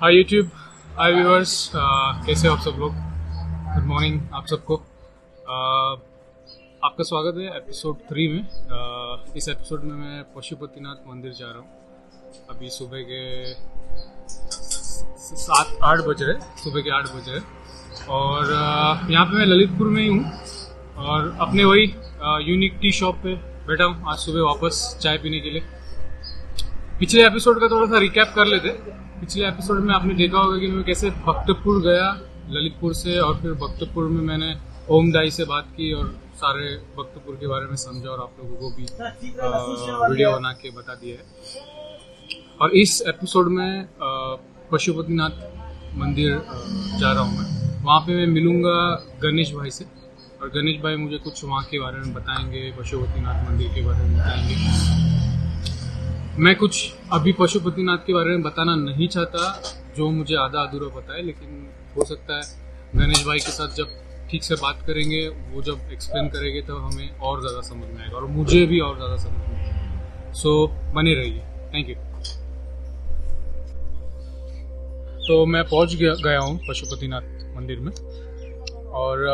Hi YouTube हाय viewers, कैसे हो आप सब लोग। गुड मॉर्निंग आप सबको। आपका स्वागत है एपिसोड 3 में। इस एपिसोड में मैं पशुपतिनाथ मंदिर जा रहा हूँ। अभी सुबह के 7-8 बज रहे हैं, और यहाँ पे मैं ललितपुर में ही हूँ और अपने वही यूनिक टी शॉप पे बैठा हूँ आज सुबह वापस चाय पीने के लिए। पिछले एपिसोड का थोड़ा सा रिकैप कर लेते हैं। पिछले एपिसोड में आपने देखा होगा कि मैं कैसे भक्तपुर गया ललितपुर से, और फिर भक्तपुर में मैंने ओमदाई से बात की और सारे भक्तपुर के बारे में समझा और आप लोगों को भी वीडियो बना के बता दिया है। और इस एपिसोड में पशुपतिनाथ मंदिर जा रहा हूँ मैं। वहाँ पे मैं मिलूँगा गणेश भाई से और गणेश भाई मुझे कुछ वहाँ के बारे में बताएंगे, पशुपतिनाथ मंदिर के बारे में बताएंगे। मैं कुछ अभी पशुपतिनाथ के बारे में बताना नहीं चाहता, जो मुझे आधा अधूरा पता है, लेकिन हो सकता है गणेश भाई के साथ जब ठीक से बात करेंगे, वो जब एक्सप्लेन करेंगे तो हमें और ज़्यादा समझ में आएगा और मुझे भी और ज़्यादा समझ में आएगा। सो बने रहिए, थैंक यू। तो मैं पहुंच गया हूँ पशुपतिनाथ मंदिर में और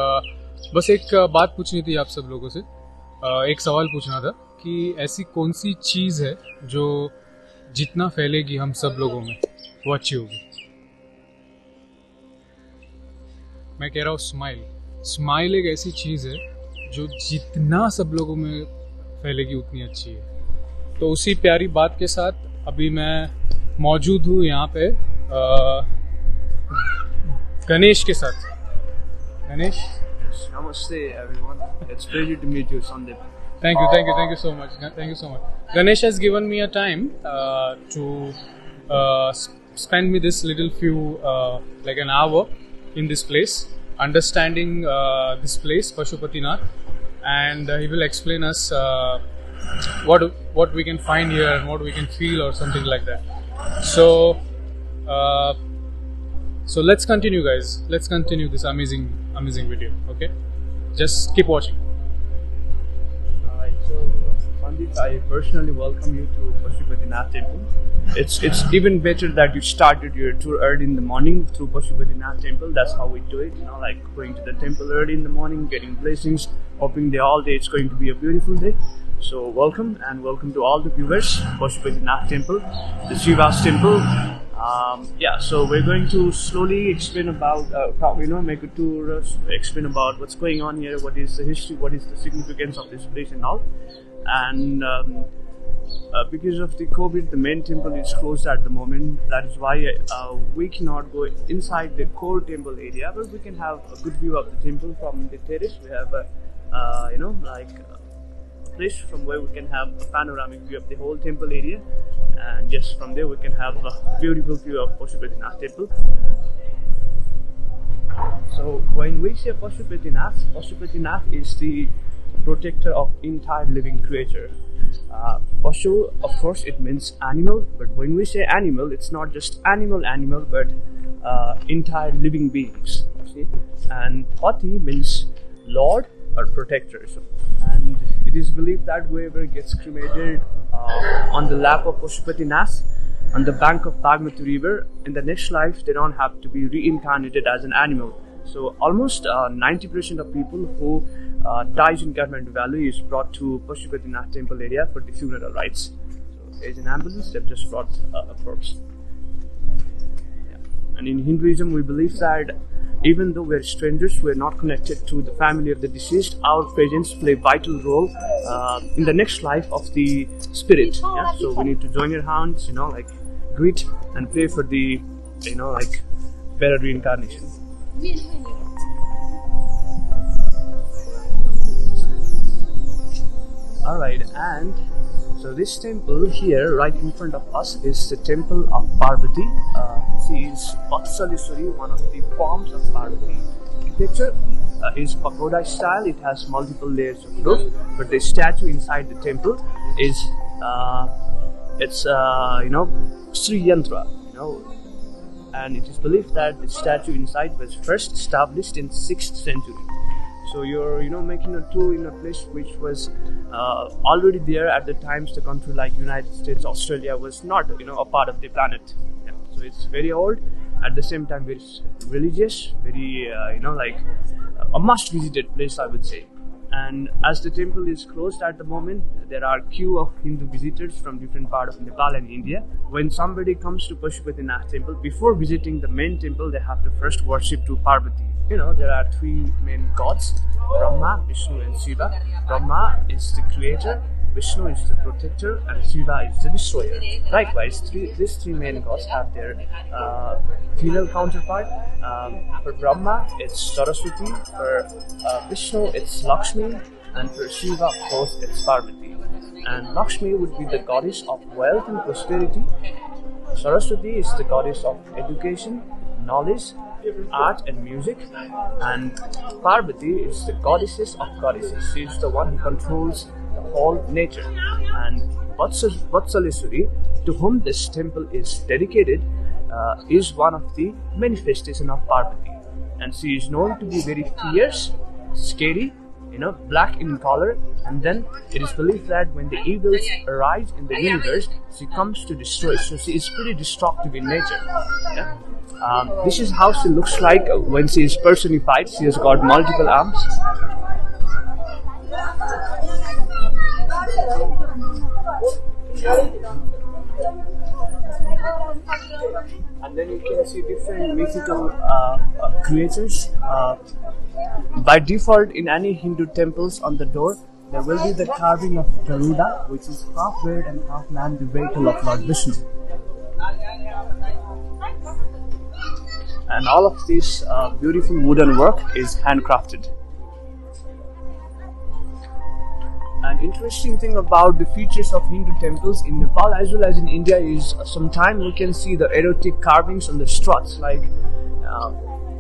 बस एक बात पूछनी थी आप सब लोगों से, एक सवाल पूछना था कि ऐसी कौन सी चीज़ है जो जितना फैलेगी हम सब लोगों में वो अच्छी होगी। मैं कह रहा हूँ स्माइल। स्माइल एक ऐसी चीज़ है जो जितना सब लोगों में फैलेगी उतनी अच्छी है। तो उसी प्यारी बात के साथ अभी मैं मौजूद हूँ यहाँ पे गणेश के साथ। गणेश, नमस्ते everyone, it's pleasure to meet you Sandeep. Thank you so much. Ganesh has given me a time to spend me this little few like an hour in this place, understanding this place Pashupatinath, and he will explain us what we can find here and what we can feel or something like that. So let's continue, guys. Let's continue this amazing video. Okay, just keep watching. Pandit, I personally welcome you to Pashupatinath Temple. It's even better that you started your tour early in the morning through Pashupatinath Temple. That's how we do it, you know, like going to the temple early in the morning, getting blessings, hoping that all day it's going to be a beautiful day. So welcome, and welcome to all the viewers, Pashupatinath Temple, the Shiva's temple. So we're going to slowly explain about, make a tour, explain about what's going on here, what is the history, what is the significance of this place and all. And because of the COVID, the main temple is closed at the moment. That is why we cannot go inside the core temple area, but we can have a good view of the temple from the terrace. We have a place from where we can have a panoramic view of the whole temple area, and just from there we can have a beautiful view of Pashupatinath temple. So when we say Pashupatinath, Pashupatinath is the protector of entire living creature. Pashu, of course, it means animal, but when we say animal, it's not just animal, but entire living beings. See, and Pati means Lord or protector. And it is believed that whoever gets cremated on the lap of Pashupatinath, on the bank of Bagmati river, in the next life they don't have to be reincarnated as an animal. So almost 90% of people who dies in Kathmandu Valley is brought to Pashupatinath temple area for the funeral rites. So there is an ambulance that just brought a corpse. Yeah. And in Hinduism we believe that even though we are strangers, we are not connected to the family of the deceased, our presence play vital role in the next life of the spirit. Yeah? So we need to join your hands, greet and pray for the, better reincarnation. Alright, and so this temple here right in front of us is the temple of Parvati. She is Batsali Suri, one of the forms of Parvati. Architecture is pagoda style. It has multiple layers of roof, but the statue inside the temple is Sri Yantra, and it is believed that the statue inside was first established in 6th century. So you're making a tour in a place which was already there at the times the country like United States, Australia was not a part of the planet. Yeah. So So it's very old, at the same time very religious, very a must visited place, I would say. And as the temple is closed at the moment, there are queue of Hindu visitors from different parts of Nepal and India. When somebody comes to Pashupatinath temple, before visiting the main temple, they have to first worship to Parvati. You know, there are three main gods, Brahma, Vishnu and Shiva. Brahma is the creator, Vishnu is the protector and Shiva is the destroyer. Likewise, these three main gods have their female counterpart. For Brahma, it's Saraswati, for Vishnu, it's Lakshmi, and for Shiva, of course, it's Parvati. And Lakshmi would be the goddess of wealth and prosperity. Saraswati is the goddess of education, knowledge, art and music, and Parvati is the goddesses of goddesses. She is the one who controls the whole nature. And Batsali Suri, to whom this temple is dedicated, is one of the manifestations of Parvati. And she is known to be very fierce, scary, black in color, and then it is believed that when the evils arise in the universe, she comes to destroy. So she is pretty destructive in nature. Yeah? This is how she looks like when she is personified. She has got multiple arms. And then you can see different mythical creatures. By default, in any Hindu temples, on the door there will be the carving of Garuda, which is half bird and half man, the vehicle of Lord Vishnu. And all of this beautiful wooden work is handcrafted. An interesting thing about the features of Hindu temples in Nepal as well as in India is sometimes we can see the erotic carvings on the struts, like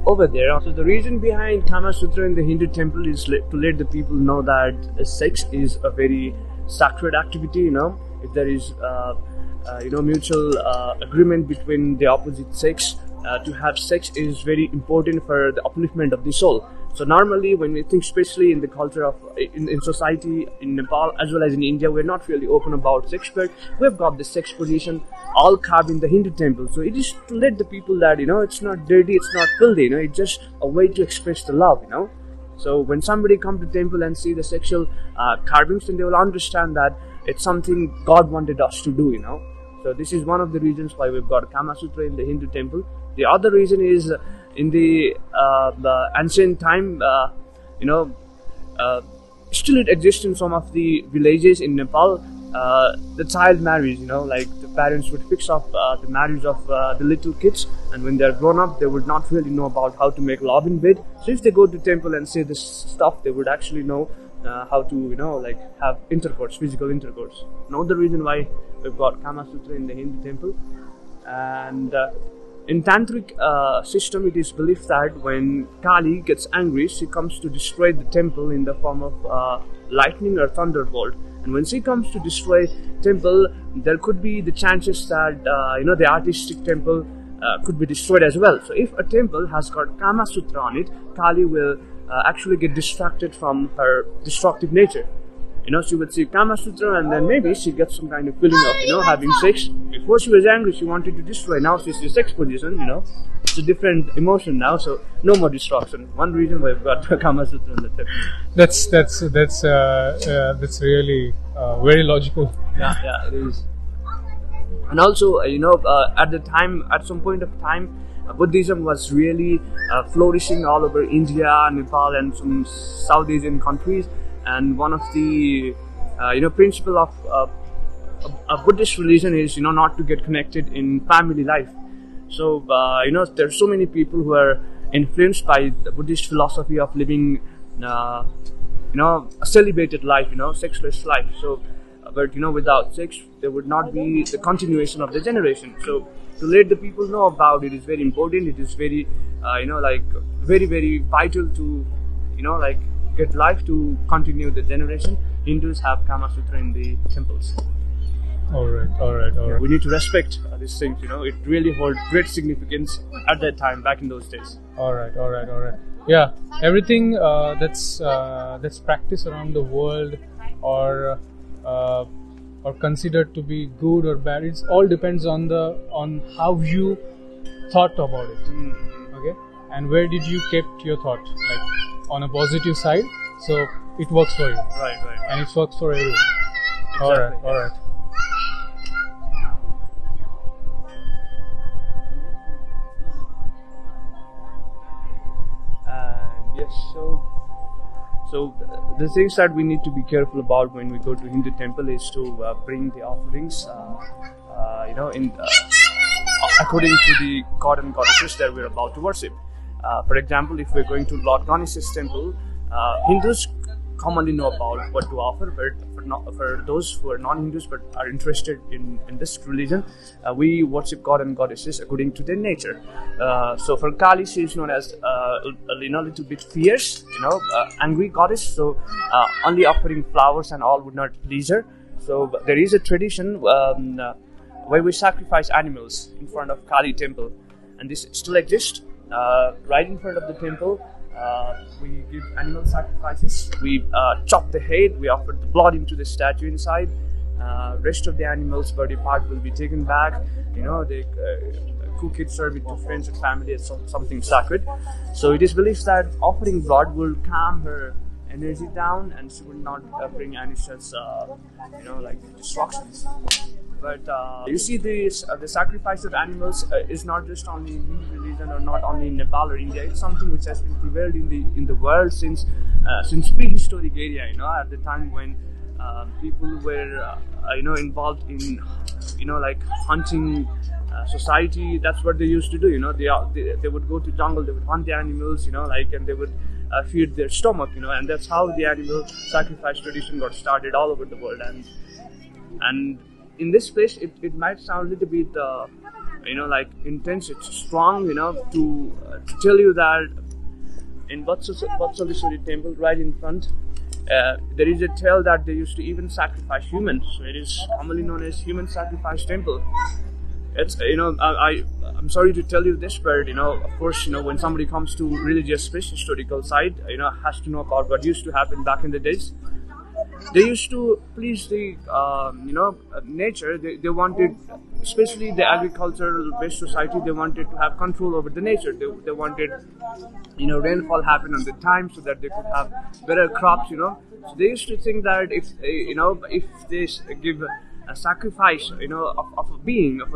over there. So the reason behind Kama Sutra in the Hindu temple is to let the people know that sex is a very sacred activity. If there is mutual agreement between the opposite sex, to have sex is very important for the upliftment of the soul. So normally when we think, especially in the culture of in society in Nepal as well as in India, we're not really open about sex, but we've got the sex position all carved in the Hindu temple. So it is to let the people that it's not dirty, it's not filthy, it's just a way to express the love. So when somebody comes to temple and see the sexual carvings, then they will understand that it's something God wanted us to do. So this is one of the reasons why we've got Kama Sutra in the Hindu temple. The other reason is in the ancient time, still it exists in some of the villages in Nepal, the child marriage, like the parents would fix up the marriage of the little kids, and when they're grown up, they would not really know about how to make love in bed. So if they go to temple and say this stuff, they would actually know how to, have intercourse, physical intercourse. Another reason why we've got Kama Sutra in the Hindu temple. And in Tantric system, it is believed that when Kali gets angry, she comes to destroy the temple in the form of lightning or thunderbolt. And when she comes to destroy temple, there could be the chances that the artistic temple could be destroyed as well. So if a temple has got Kama Sutra on it, Kali will actually get distracted from her destructive nature. She would see Kama Sutra and then maybe she gets some kind of feeling of, having sex. Before she was angry, she wanted to destroy. Now she's in sex position, It's a different emotion now, so no more destruction. One reason why we've got Kama Sutra in the temple. That's really very logical. Yeah, it is. And also, at some point of time, Buddhism was really flourishing all over India, Nepal and some South Asian countries. And one of the principle of a Buddhist religion is not to get connected in family life. So there are so many people who are influenced by the Buddhist philosophy of living a celibated life, sexless life. So but without sex there would not be the continuation of the generation. So to let the people know about it is very important. It is very very, very vital to get life to continue the generation. Hindus have Kama Sutra in the temples. All right. We need to respect these things. It really holds great significance at that time, back in those days. All right. Yeah, everything that's practiced around the world, or or considered to be good or bad. It all depends on how you thought about it. Okay, and where did you kept your thought, like on a positive side, so it works for you. Right. And it works for everyone. Exactly. All right. So the things that we need to be careful about when we go to Hindu temple is to bring the offerings, according to the god and goddesses that we're about to worship. For example, if we're going to Lord Ganesh's temple, Hindus commonly know about what to offer, but for those who are non-Hindus but are interested in this religion, we worship god and goddesses according to their nature. So for Kali, she is known as a little bit fierce, angry goddess, so only offering flowers and all would not please her. So there is a tradition where we sacrifice animals in front of Kali temple, and this still exists. Right in front of the temple, we give animal sacrifices. We chop the head, we offer the blood into the statue inside. Rest of the animal's body part will be taken back. They cook it, serve it to friends and family as something sacred. So it is believed that offering blood will calm her energy down, and she will not bring any such, destructions. But you see, this the sacrifice of animals is not just only in Hindu religion or not only in Nepal or India. It's something which has been prevailed in the world since prehistoric area. At the time when people were involved in hunting society, that's what they used to do. They would go to jungle, they would hunt the animals, and they would feed their stomach. And that's how the animal sacrifice tradition got started all over the world. And in this place, it might sound a little bit, intense. It's strong enough to tell you that in Vatsaleshwori temple, right in front, there is a tale that they used to even sacrifice humans. So it is commonly known as human sacrifice temple. It's, I'm sorry to tell you this, but, of course, when somebody comes to religious space, historical side, has to know about what used to happen back in the days. They used to please the, nature. They wanted, especially the agricultural-based society, they wanted to have control over the nature. They wanted, rainfall happen on the time so that they could have better crops, So they used to think that if they give a sacrifice, of a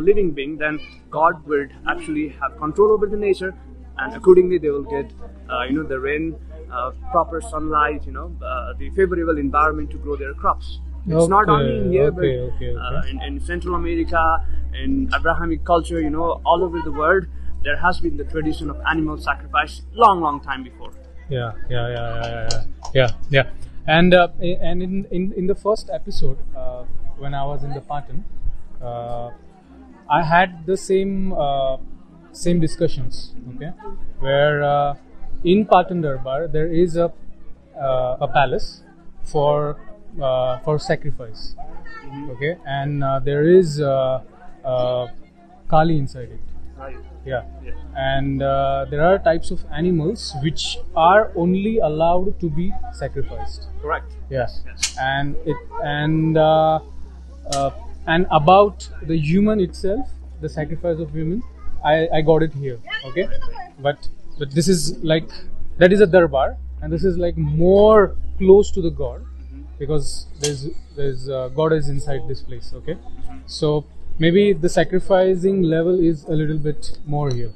living being, then God would actually have control over the nature, and accordingly they will get, the rain, proper sunlight, the favorable environment to grow their crops. It's not only in here, but in Central America, in Abrahamic culture, all over the world, there has been the tradition of animal sacrifice long time before. Yeah. And in the first episode, when I was in the Patan, I had the same discussions. Okay, where in Patan Darbar, there is a palace for sacrifice, okay, and there is Kali inside it. Yeah. And there are types of animals which are only allowed to be sacrificed. Correct. Yes. And about the human itself, the sacrifice of human, I got it here. Okay, but this is like, that is a darbar, and this is like more close to the god, because there's god is inside this place. Okay, so maybe the sacrificing level is a little bit more here.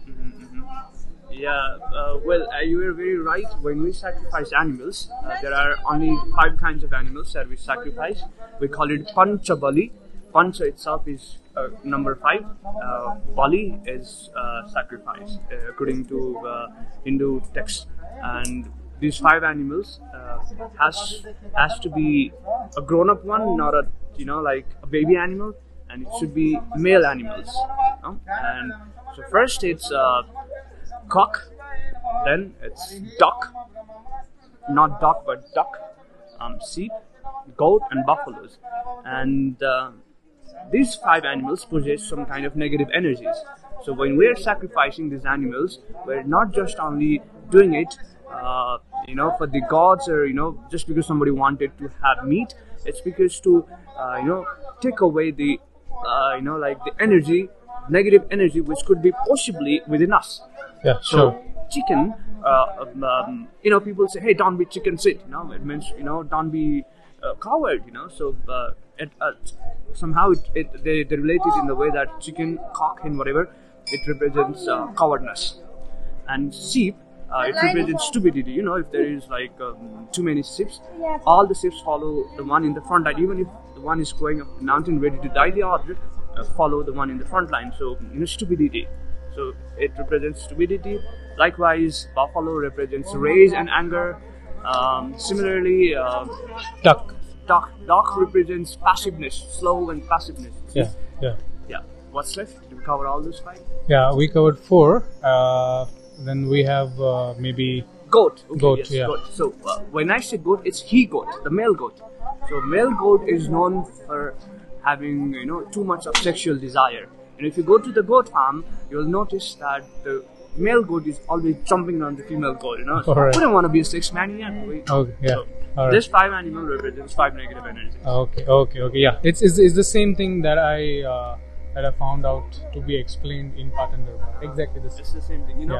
You were very right. When we sacrifice animals, there are only 5 kinds of animals that we sacrifice. We call it panchabali. Pancha itself is number 5. Bali is sacrifice, according to Hindu text. And these 5 animals has to be a grown-up one, not a a baby animal, and it should be male animals. And so first it's cock, then it's duck, sheep, goat, and buffaloes. And these 5 animals possess some kind of negative energies. So when we're sacrificing these animals, we're not just only doing it for the gods, or just because somebody wanted to have meat. It's because to take away the the energy, negative energy, which could be possibly within us. Yeah, so sure. Chicken, people say, hey, don't be chicken shit. It means don't be coward. So somehow they relate it in the way that chicken, cock, and whatever, it represents cowardness, and sheep. It represents stupidity. If there is too many sheep, all the sheep follow the one in the front line. Even if the one is going up the mountain ready to die, the other follow the one in the front line. So stupidity. So it represents stupidity. Likewise, buffalo represents rage and anger. Similarly, duck represents passiveness, slow and passiveness. Yeah. What's left? Did we cover all those five? Yeah, we covered four. Then we have maybe goat. Okay, goat, yes, yeah. Goat. So when I say goat, it's he goat, the male goat. So male goat is known for having too much of sexual desire. And if you go to the goat farm, you'll notice that the male goat is always jumping on the female goat. So right. I wouldn't want to be a sex maniac. Okay, yeah. So right. This five animal represents five negative energies. Okay. Yeah, it's the same thing that I found out to be explained in Patan Darbar. Exactly the same. It's the same thing.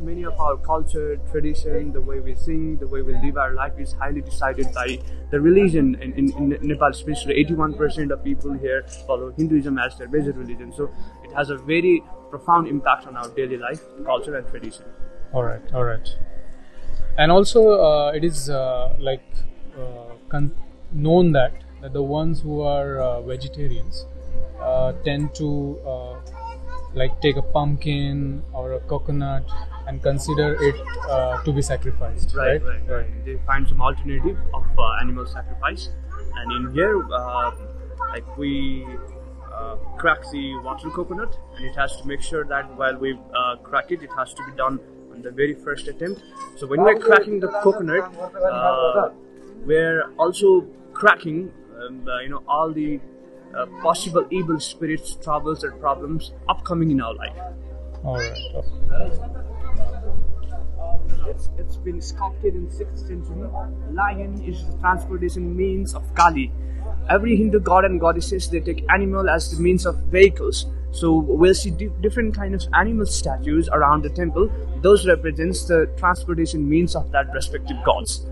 Many of our culture, tradition, the way we sing, the way we live our life is highly decided by the religion. In Nepal especially, 81% of people here follow Hinduism as their basic religion. So it has a very profound impact on our daily life, culture and tradition. All right. And also it is known that the ones who are vegetarians tend to take a pumpkin or a coconut and consider it to be sacrificed. Right. They find some alternative of animal sacrifice, and in here we crack the water coconut, and it has to make sure that while we crack it has to be done on the very first attempt. So when we're cracking the coconut, we're also cracking all the possible evil spirits, troubles and problems upcoming in our life. Alright. It's been sculpted in 6th century. Lion is the transportation means of Kali. Every Hindu god and goddesses, they take animal as the means of vehicles. So we'll see different kinds of animal statues around the temple. Those represents the transportation means of that respective gods.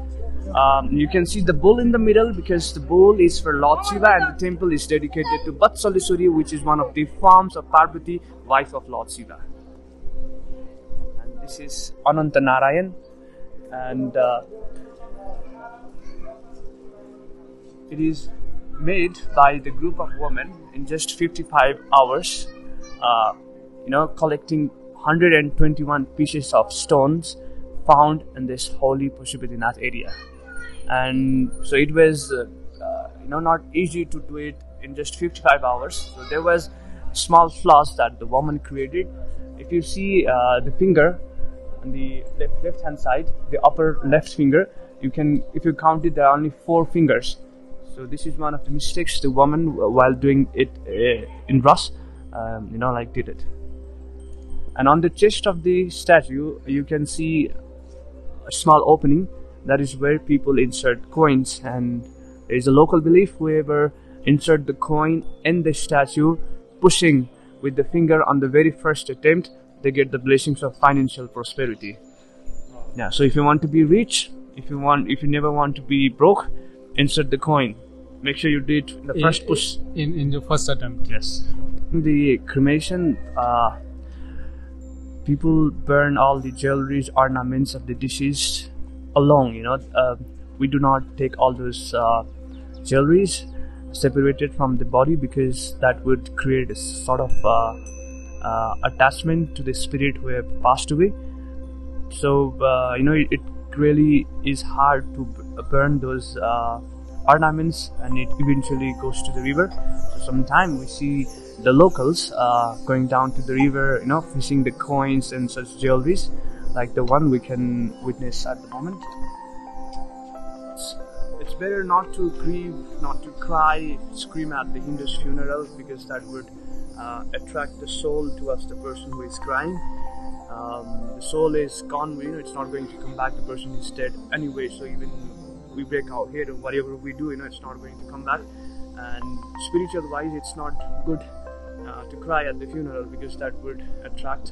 You can see the bull in the middle because the bull is for Lord Shiva, and the temple is dedicated to Batsali Suri, which is one of the forms of Parvati, wife of Lord Shiva. And this is Ananta Narayan, and it is made by the group of women in just 55 hours, collecting 121 pieces of stones found in this holy Pashupatinath area. And so it was not easy to do it in just 55 hours. So there was small flaws that the woman created. If you see the finger on the left hand side, the upper left finger, if you count it, there are only 4 fingers. So this is one of the mistakes the woman, while doing it in Rus, did it. And on the chest of the statue, you can see a small opening. That is where people insert coins, and there is a local belief whoever insert the coin in the statue, pushing with the finger on the very first attempt, they get the blessings of financial prosperity. Yeah, so if you want to be rich, if you never want to be broke, insert the coin. Make sure you do it in the first push. In the first attempt. Yes. The cremation, people burn all the jewelries, ornaments of the deceased alone. We do not take all those jewelries separated from the body, because that would create a sort of attachment to the spirit who have passed away. So it really is hard to burn those ornaments, and it eventually goes to the river. So sometimes we see the locals going down to the river, fishing the coins and such jewelries, like the one we can witness at the moment. It's better not to grieve, not to cry, scream at the Hindu's funeral, because that would attract the soul towards the person who is crying. The soul is gone, it's not going to come back, the person is dead anyway, so even we break our head or whatever we do, it's not going to come back. And spiritual wise, it's not good to cry at the funeral, because that would attach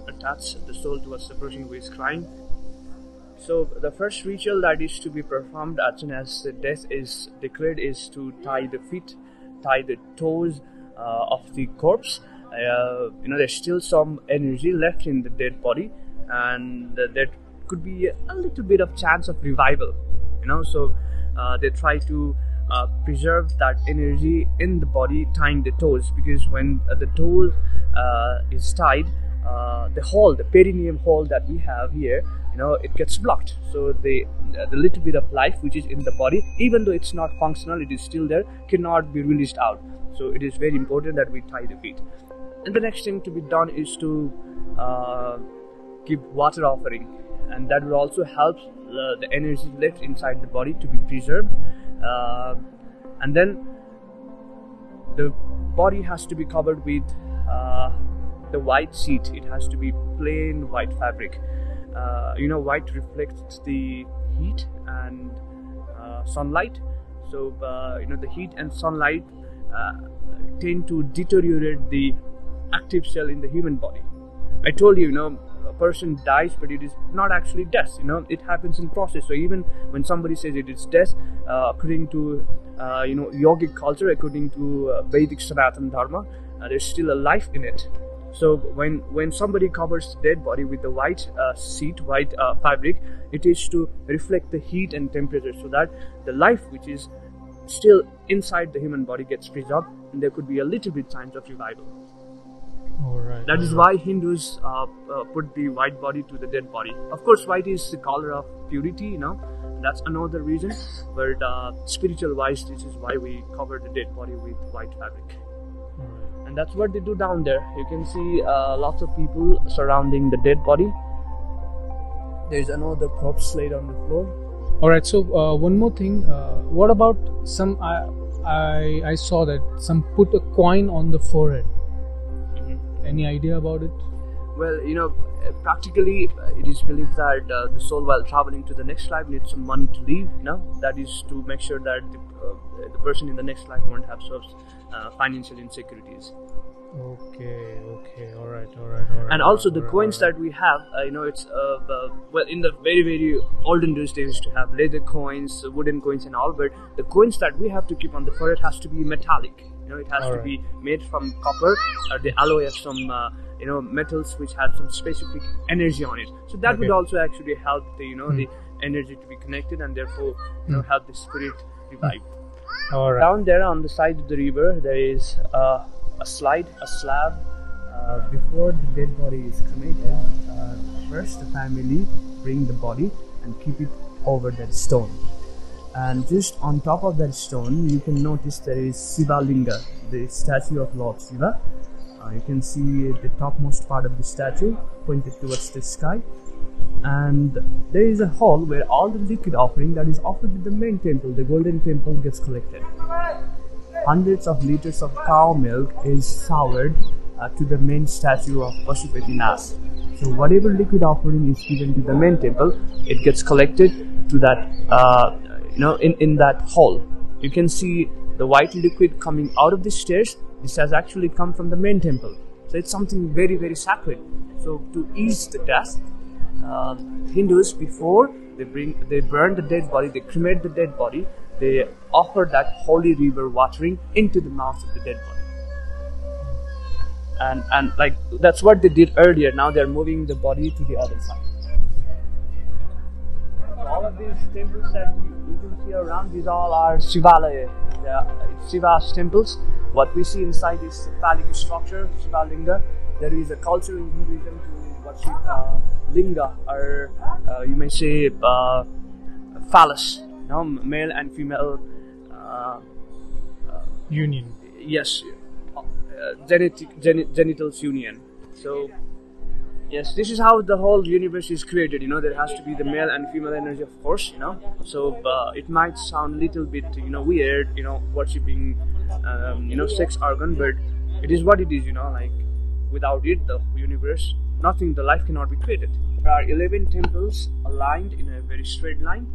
the soul towards the person who is crying. So the first ritual that is to be performed as soon as the death is declared is to tie the toes of the corpse. There's still some energy left in the dead body, and there could be a little bit of chance of revival, so they try to preserve that energy in the body, tying the toes, because when the toes is tied, the perineum hole that we have here, it gets blocked. So the little bit of life which is in the body, even though it's not functional, it is still there, cannot be released out. So it is very important that we tie the feet. And the next thing to be done is to give water offering, and that will also help the energy left inside the body to be preserved. And then the body has to be covered with the white sheet. It has to be plain white fabric. White reflects the heat and sunlight. So the heat and sunlight tend to deteriorate the active cell in the human body. I told you, a person dies, but it is not actually death. It happens in process. So even when somebody says it is death, according to yogic culture, according to Vedic Sanatana Dharma, there's still a life in it. So when somebody covers the dead body with the white fabric, it is to reflect the heat and temperature, so that the life which is still inside the human body gets preserved, and there could be a little bit signs of revival. That is why Hindus put the white body to the dead body. Of course, white is the color of purity, that's another reason. But spiritual wise, this is why we cover the dead body with white fabric. And that's what they do down there. You can see lots of people surrounding the dead body. There's another corpse laid on the floor. Alright, so one more thing. What about some, I saw that some put a coin on the forehead. Any idea about it? Well, practically it is believed that the soul, while traveling to the next life, needs some money to leave. That is to make sure that the person in the next life won't have financial insecurities. Okay, all right. And also the coins that we have, it's in the very, very olden days they used to have leather coins, wooden coins, and all. But the coins that we have to keep on the forehead has to be metallic. It has to be made from copper or the alloy of some metals which have some specific energy on it. So that would also actually help the the energy to be connected, and therefore help the spirit revive. Down there on the side of the river, there is a slab. Before the dead body is cremated, first the family bring the body and keep it over that stone. And just on top of that stone, you can notice there is Shiva Linga, the statue of Lord Shiva. You can see the topmost part of the statue pointed towards the sky. And there is a hall where all the liquid offering that is offered to the main temple, the golden temple, gets collected. Hundreds of liters of cow milk is soured to the main statue of Pashupatinath. So whatever liquid offering is given to the main temple, it gets collected to that in that hall. You can see the white liquid coming out of the stairs. This has actually come from the main temple. So it's something very, very sacred. So to ease the death, Hindus, before they burn the dead body, they cremate the dead body, they offer that holy river watering into the mouth of the dead body. And like that's what they did earlier. Now they're moving the body to the other side. All of these temples that you can see around, these all are Shivalaya. It's Shiva's temples. What we see inside is a phallic structure, Shiva Linga. There is a culture in Hinduism to worship Linga, or you may say phallus, male and female union. Yes, genitals union. So. Yes, this is how the whole universe is created, there has to be the male and female energy, of course, so it might sound a little bit, weird, worshipping, sex organ, but it is what it is, like without it, the universe, nothing, the life cannot be created. There are 11 temples aligned in a very straight line.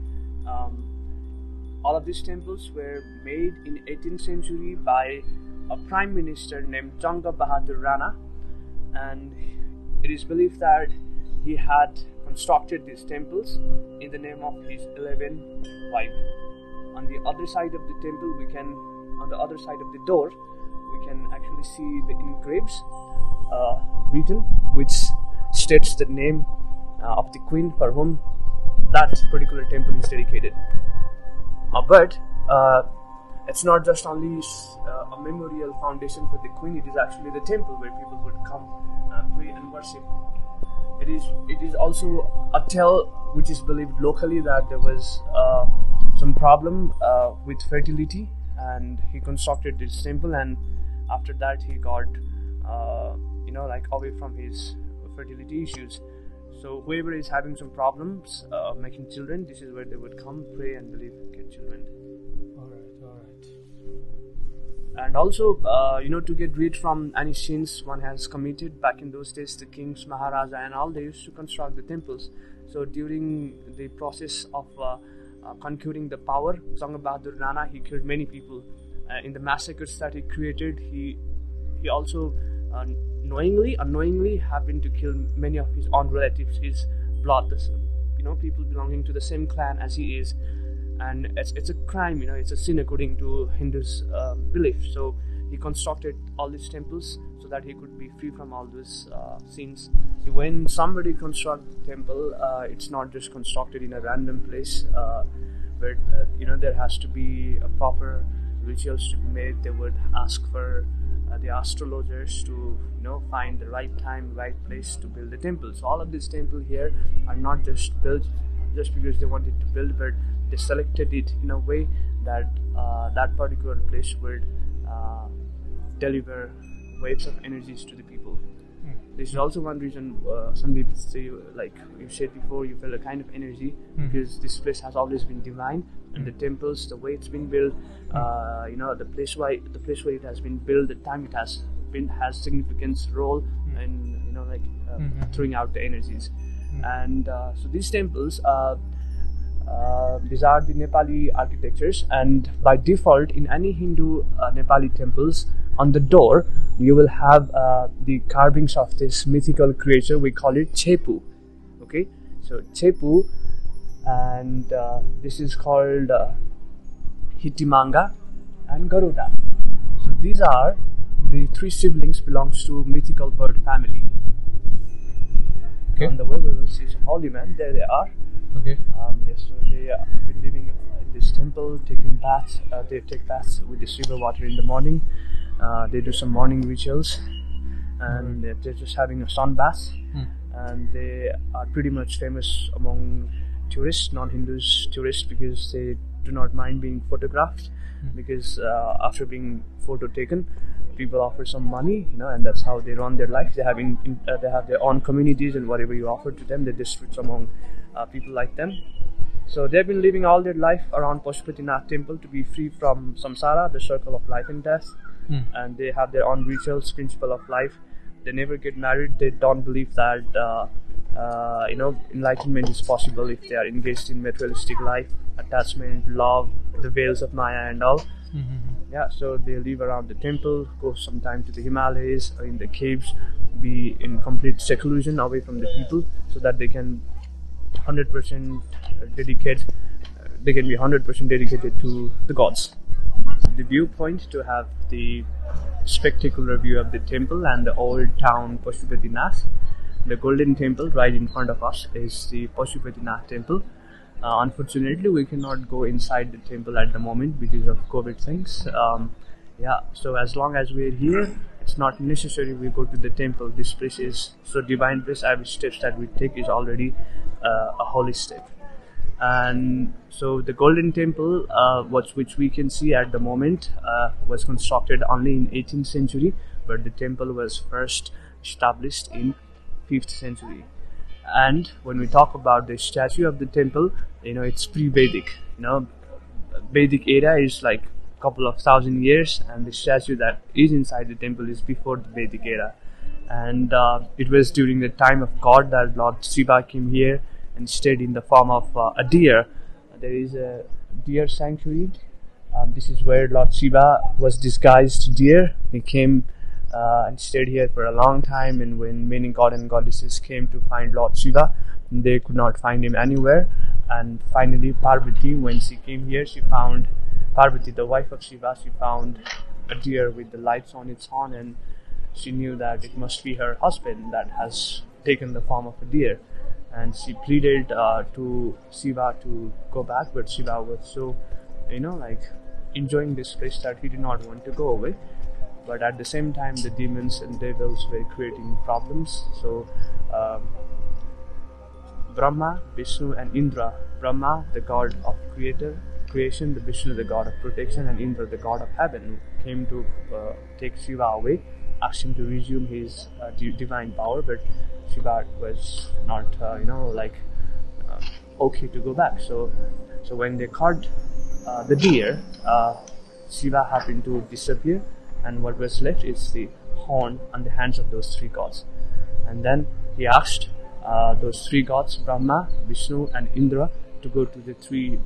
All of these temples were made in 18th century by a prime minister named Jung Bahadur Rana, and it is believed that he had constructed these temples in the name of his 11th wife. On the other side of the door, we can actually see the engraves written, which states the name of the queen for whom that particular temple is dedicated. But it's not just only a memorial foundation for the queen, it is actually the temple where people would come pray and worship. It is also a tale which is believed locally that there was some problem with fertility, and he constructed this temple, and after that he got away from his fertility issues. So whoever is having some problems making children, this is where they would come, pray and believe, get children. All right. And also, to get rid from any sins one has committed, back in those days, the kings, Maharaja and all, they used to construct the temples. So during the process of conquering the power, Jung Bahadur Rana, he killed many people. In the massacres that he created, he also knowingly, unknowingly, happened to kill many of his own relatives, his blood, people belonging to the same clan as he is, and it's a crime, it's a sin according to Hindus' belief. So he constructed all these temples so that he could be free from all these sins. When somebody constructs a temple, it's not just constructed in a random place, but there has to be a proper rituals to be made. They would ask for the astrologers to find the right time, right place to build the temple. So all of these temples here are not just built just because they wanted to build, but they selected it in a way that that particular place would deliver waves of energies to the people. This is also one reason some people say, like you said before, you feel a kind of energy because this place has always been divine, and the temples, the way it's been built, the place where it has been built, the time it has been has significant role in throwing out the energies. And so these temples, these are the Nepali architectures, and by default in any Hindu Nepali temples, on the door you will have the carvings of this mythical creature. We call it Chepu. Okay, so Chepu, and this is called Hitimanga and Garuda. So these are the three siblings belongs to mythical bird family. Okay. On the way we will see some holy men. There they are. Okay. So they have been living in this temple, taking baths. They take baths with the river water in the morning. They do some morning rituals, and they're just having a sun bath, and they are pretty much famous among tourists, non-Hindus tourists, because they do not mind being photographed, because after being photo taken, people offer some money, and that's how they run their life. They have they have their own communities, and whatever you offer to them, they distribute among people like them. So they've been living all their life around Pashupatinath temple to be free from samsara, the circle of life and death. And they have their own rituals, principle of life. They never get married. They don't believe that enlightenment is possible if they are engaged in materialistic life, attachment, love, the veils of Maya and all. Yeah, so they live around the temple, go sometime to the Himalayas or in the caves, be in complete seclusion away from the people, so that they can they can be 100% dedicated to the gods. The viewpoint to have the spectacular view of the temple and the old town Pashupatinath. The golden temple right in front of us is the Pashupatinath temple. Unfortunately, we cannot go inside the temple at the moment because of COVID things. So as long as we're here, it's not necessary we go to the temple. This place is so divine place. Every step that we take is already a holy step. And so the golden temple, which we can see at the moment, was constructed only in 18th century, but the temple was first established in 5th century. And when we talk about the statue of the temple, it's pre-Vedic. Vedic era is like a couple of thousand years, and the statue that is inside the temple is before the Vedic era. And it was during the time of God that Lord Shiva came here and stayed in the form of a deer. There is a deer sanctuary. This is where Lord Shiva was disguised deer. He came and stayed here for a long time, and when many god and goddesses came to find Lord Shiva, they could not find him anywhere. And finally Parvati, when she came here, she found Parvati, the wife of Shiva, she found a deer with the lights on its horn, and she knew that it must be her husband that has taken the form of a deer. And she pleaded to Shiva to go back, but Shiva was so, enjoying this place that he did not want to go away. But at the same time, the demons and devils were creating problems. So Brahma, Vishnu and Indra. Brahma, the god of creation, the Vishnu, the god of protection, and Indra, the god of heaven, came to take Shiva away, asked him to resume his divine power, but Shiva was not, okay to go back. So when they caught the deer, Shiva happened to disappear, and what was left is the horn on the hands of those three gods. And then he asked those three gods, Brahma, Vishnu and Indra, to go to the three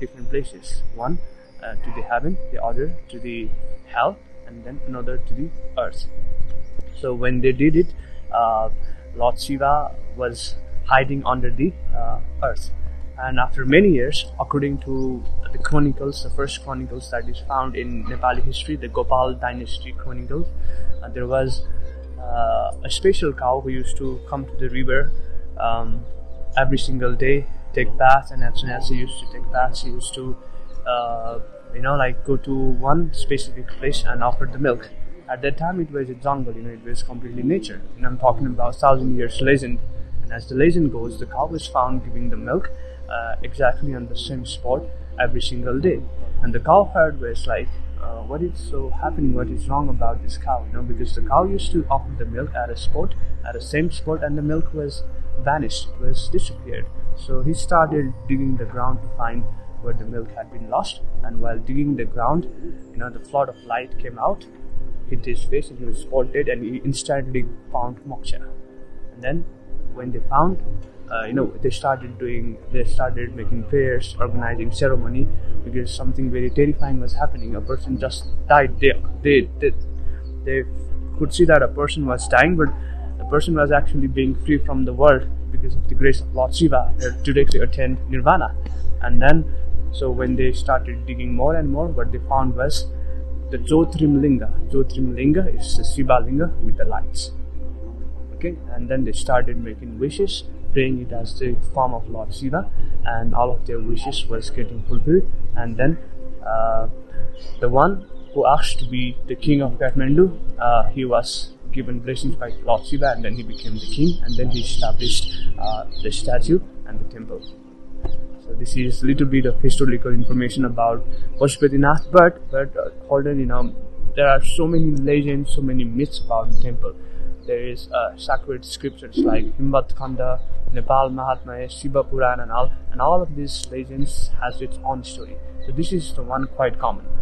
different places. One to the heaven, the other to the hell, and then another to the earth. So when they did it, Lord Shiva was hiding under the earth. And after many years, according to the chronicles, the first chronicles that is found in Nepali history, the Gopal dynasty chronicles, there was a special cow who used to come to the river every single day, take bath, and as soon as she used to take bath, she used to go to one specific place and offer the milk. At that time it was a jungle, it was completely nature, and I'm talking about 1,000 years legend. And as the legend goes, the cow was found giving the milk exactly on the same spot every single day, and the cowherd was like, what is so happening, what is wrong about this cow, because the cow used to offer the milk at the same spot, and the milk was vanished, it was disappeared. So he started digging the ground to find where the milk had been lost, and while digging the ground, the flood of light came out, hit his face, and he was spotted, and he instantly found moksha. And then when they found, they started making prayers, organizing ceremony, because something very terrifying was happening. A person just died. They could see that a person was dying, but the person was actually being free from the world because of the grace of Lord Shiva, directly attained nirvana. And then, so when they started digging more and more, what they found was the Jyotirlinga. Jyotirlinga is the Shiva Linga with the lights. Okay, and then they started making wishes, praying it as the form of Lord Shiva, and all of their wishes was getting fulfilled. And then the one who asked to be the king of Kathmandu, he was given blessings by Lord Shiva, and then he became the king, and then he established the statue and the temple. So this is a little bit of historical information about Pashupatinath, but hold on, there are so many legends, so many myths about the temple. There is sacred scriptures like Himavat Khanda, Nepal Mahatmya, Shiva Puran and all of these legends has its own story. So this is the one quite common.